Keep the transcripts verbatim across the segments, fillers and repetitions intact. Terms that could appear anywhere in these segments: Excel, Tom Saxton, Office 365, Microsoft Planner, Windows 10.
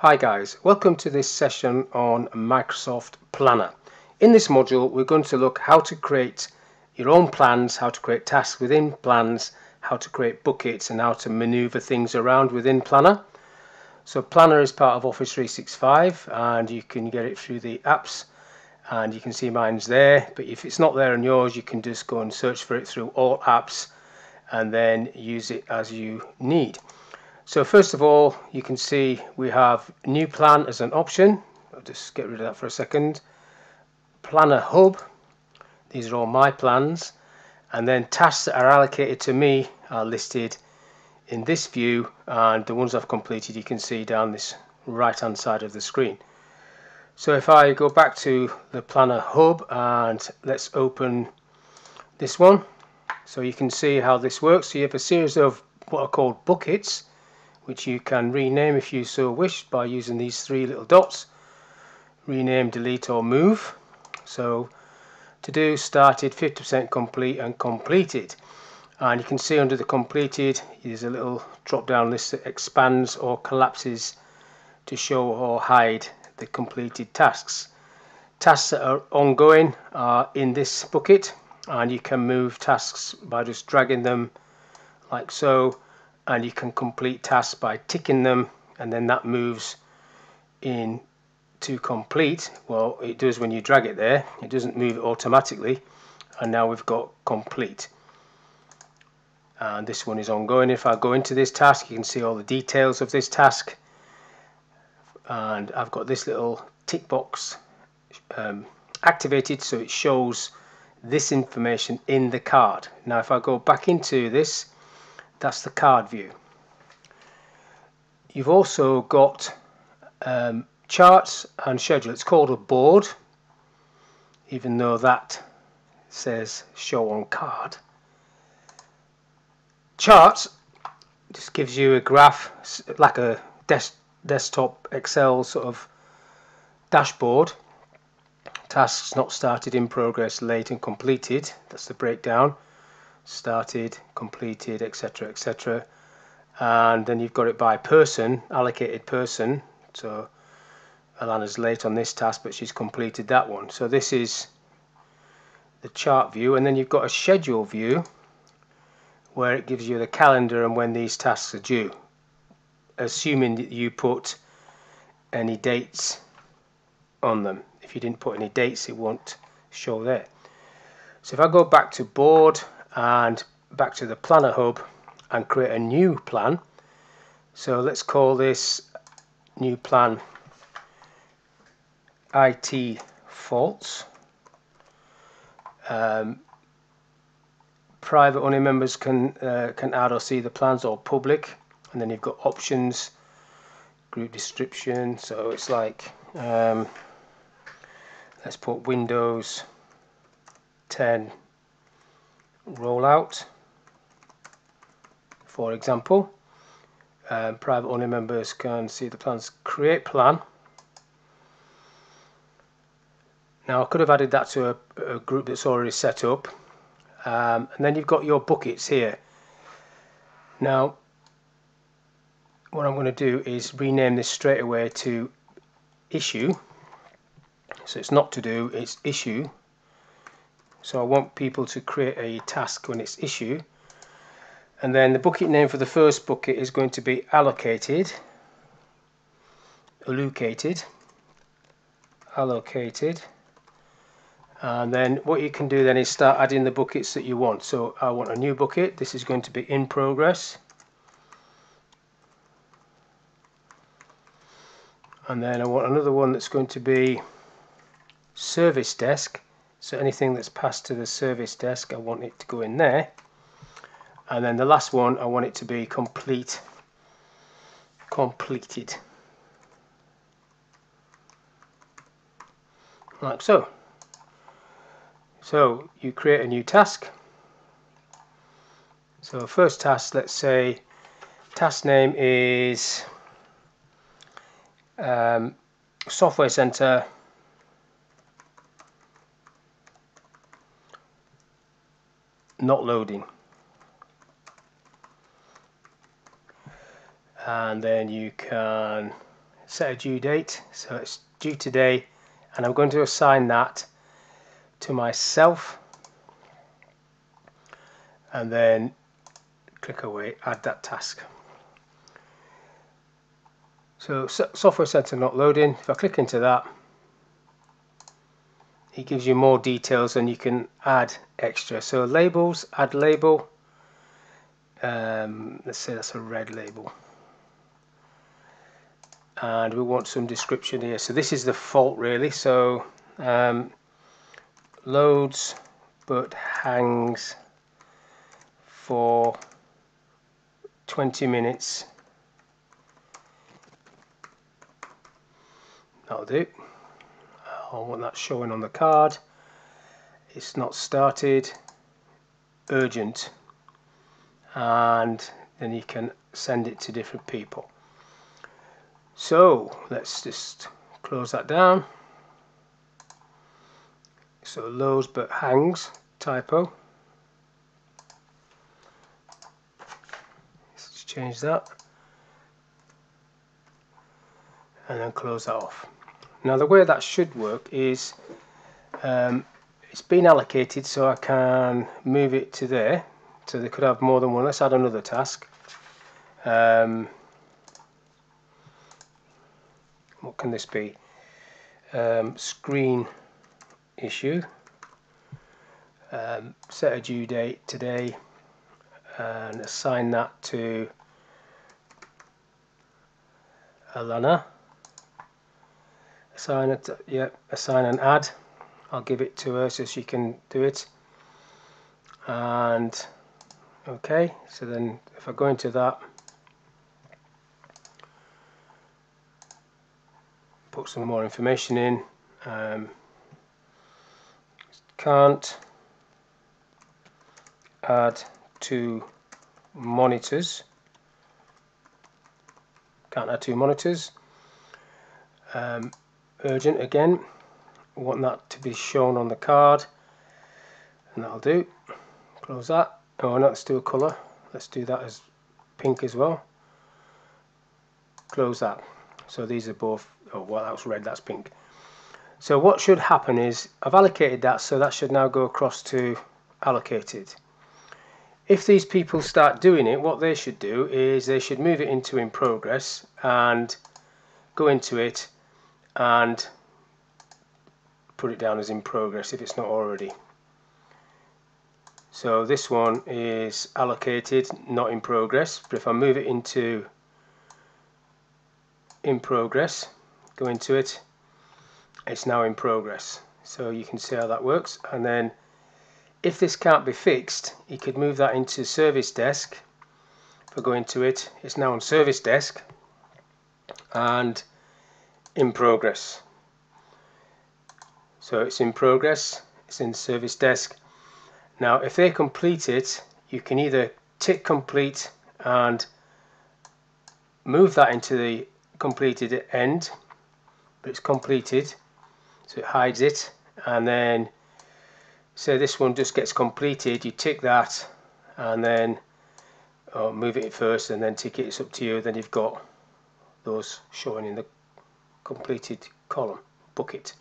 Hi guys, welcome to this session on Microsoft Planner. In this module we're going to look how to create your own plans, how to create tasks within plans, how to create buckets and how to maneuver things around within Planner. So Planner is part of Office three sixty-five and you can get it through the apps and you can see mine's there, but if it's not there on yours you can just go and search for it through all apps and then use it as you need. So first of all, you can see we have new plan as an option. I'll just get rid of that for a second. Planner hub, these are all my plans, and then tasks that are allocated to me are listed in this view, and the ones I've completed you can see down this right hand side of the screen. So if I go back to the Planner hub and let's open this one, so you can see how this works. So you have a series of what are called buckets, which you can rename if you so wish by using these three little dots, rename, delete or move. So to do, started, fifty percent complete and completed, and you can see under the completed is a little drop down list that expands or collapses to show or hide the completed tasks. Tasks that are ongoing are in this bucket and you can move tasks by just dragging them like so, and you can complete tasks by ticking them, and then that moves in to complete. Well, it does when you drag it there, it doesn't move it automatically, and now we've got complete, and this one is ongoing. If I go into this task you can see all the details of this task, and I've got this little tick box um, activated so it shows this information in the card. Now if I go back into this, that's the card view. You've also got um, charts and schedule. It's called a board, even though that says show on card. Charts just gives you a graph, like a des desktop Excel sort of dashboard. Tasks not started, in progress, late and completed. That's the breakdown. Started, completed, etc, etc, and then you've got it by person, allocated person. So Alana's late on this task but she's completed that one, so this is the chart view. And then you've got a schedule view where it gives you the calendar and when these tasks are due, assuming that you put any dates on them. If you didn't put any dates it won't show there. So if I go back to board and back to the Planner hub and create a new plan, so let's call this new plan I T faults. Um, private only members can uh, can add or see the plans, or public, and then you've got options, group description. So it's like um, let's put Windows ten rollout, for example. Um, private only members can see the plans. Create plan. Now I could have added that to a, a group that's already set up, um, and then you've got your buckets here. Now what I'm going to do is rename this straight away to issue, so it's not to do, it's issue. So I want people to create a task when it's issue, and then the bucket name for the first bucket is going to be allocated, allocated, allocated, and then what you can do then is start adding the buckets that you want. So I want a new bucket. This is going to be in progress, and then I want another one that's going to be service desk. So anything that's passed to the service desk, I want it to go in there. And then the last one, I want it to be complete, completed, like so. So you create a new task. So first task, let's say task name is um, Software Center not loading, and then you can set a due date, so it's due today, and I'm going to assign that to myself, and then click away, add that task. So software center not loading, if I click into that, it gives you more details and you can add extra. So labels, add label, um, let's say that's a red label, and we want some description here. So this is the fault really, so um, loads but hangs for twenty minutes. That'll do. I want that showing on the card. It's not started. Urgent. And then you can send it to different people. So let's just close that down. So loads but hangs, typo. Let's change that. And then close that off. Now the way that should work is um, it's been allocated, so I can move it to there, so they could have more than one. Let's add another task. Um, what can this be? Um, screen issue. Um, set a due date today and assign that to Alana. Assign it, yeah, assign an ad. I'll give it to her so she can do it. And okay, so then if I go into that, put some more information in. Um, can't add two monitors. Can't add two monitors. Um, Urgent again, I want that to be shown on the card, and that'll do. Close that. Oh no, let's do a colour, let's do that as pink as well. Close that. So these are both, oh well, that was red, that's pink. So what should happen is I've allocated that, so that should now go across to allocated. If these people start doing it, what they should do is they should move it into in progress and go into it and put it down as in progress if it's not already. So this one is allocated, not in progress, but if I move it into in progress, go into it, it's now in progress. So you can see how that works. And then if this can't be fixed, you could move that into service desk. If I go into it, it's now on service desk and in progress. So it's in progress, it's in service desk. Now if they complete it, you can either tick complete and move that into the completed end, but it's completed, so it hides it, and then say this one just gets completed, you tick that, and then oh, move it first and then tick it, it's up to you. Then you've got those showing in the completed column bucket.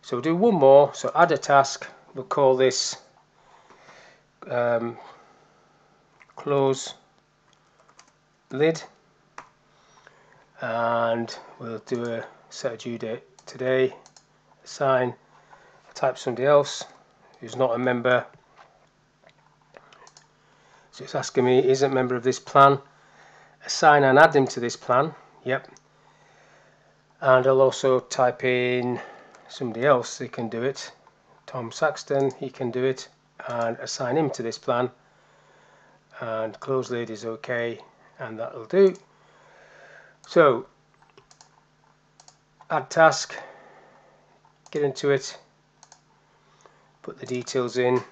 So we'll do one more, so add a task, we'll call this um, close lid, and we'll do a set of due date today, assign, type somebody else who's not a member, so it's asking me is a member of this plan, assign and add them to this plan, yep. And I'll also type in somebody else who can do it. Tom Saxton, he can do it, and assign him to this plan. And close lid is okay, and that'll do. So add task, get into it, put the details in.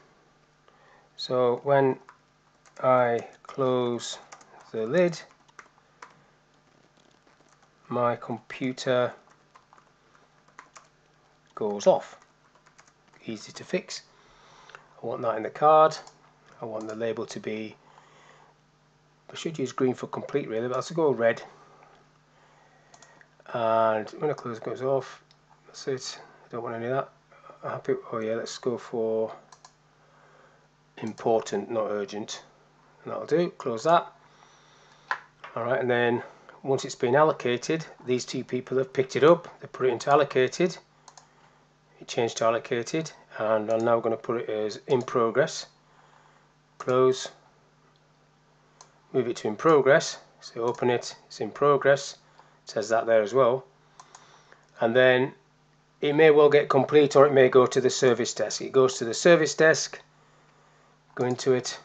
So when I close the lid, my computer goes off. Easy to fix. I want that in the card. I want the label to be, I should use green for complete really, but I'll go red. and when a close goes off, that's it. I don't want any of that. Happy. Oh yeah, let's go for important, not urgent, and that'll do. Close that. Alright, and then once it's been allocated, these two people have picked it up, they put it into allocated, it changed to allocated, and I'm now going to put it as in progress. Close, move it to in progress, so open it, it's in progress, it says that there as well. And then it may well get complete, or it may go to the service desk. It goes to the service desk, go into it,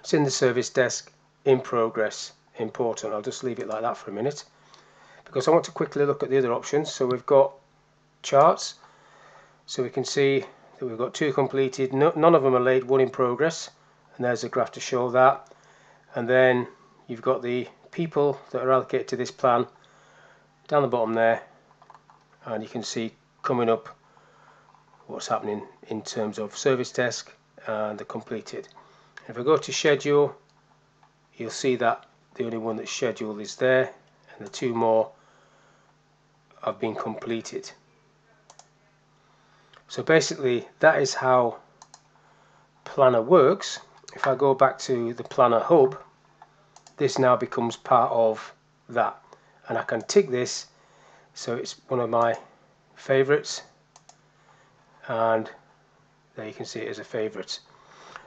it's in the service desk, in progress, important. I'll just leave it like that for a minute because I want to quickly look at the other options. So we've got charts, so we can see that we've got two completed, no, none of them are late, one in progress, and there's a graph to show that. And then you've got the people that are allocated to this plan down the bottom there, and you can see coming up what's happening in terms of service desk and the completed. If I go to schedule, you'll see that the only one that's scheduled is there, and the two more have been completed. So basically that is how Planner works. If I go back to the Planner hub, this now becomes part of that, and I can tick this, so it's one of my favorites, and there you can see it as a favorite.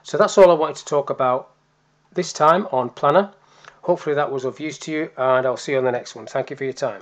So that's all I wanted to talk about this time on Planner. Hopefully that was of use to you, and I'll see you on the next one. Thank you for your time.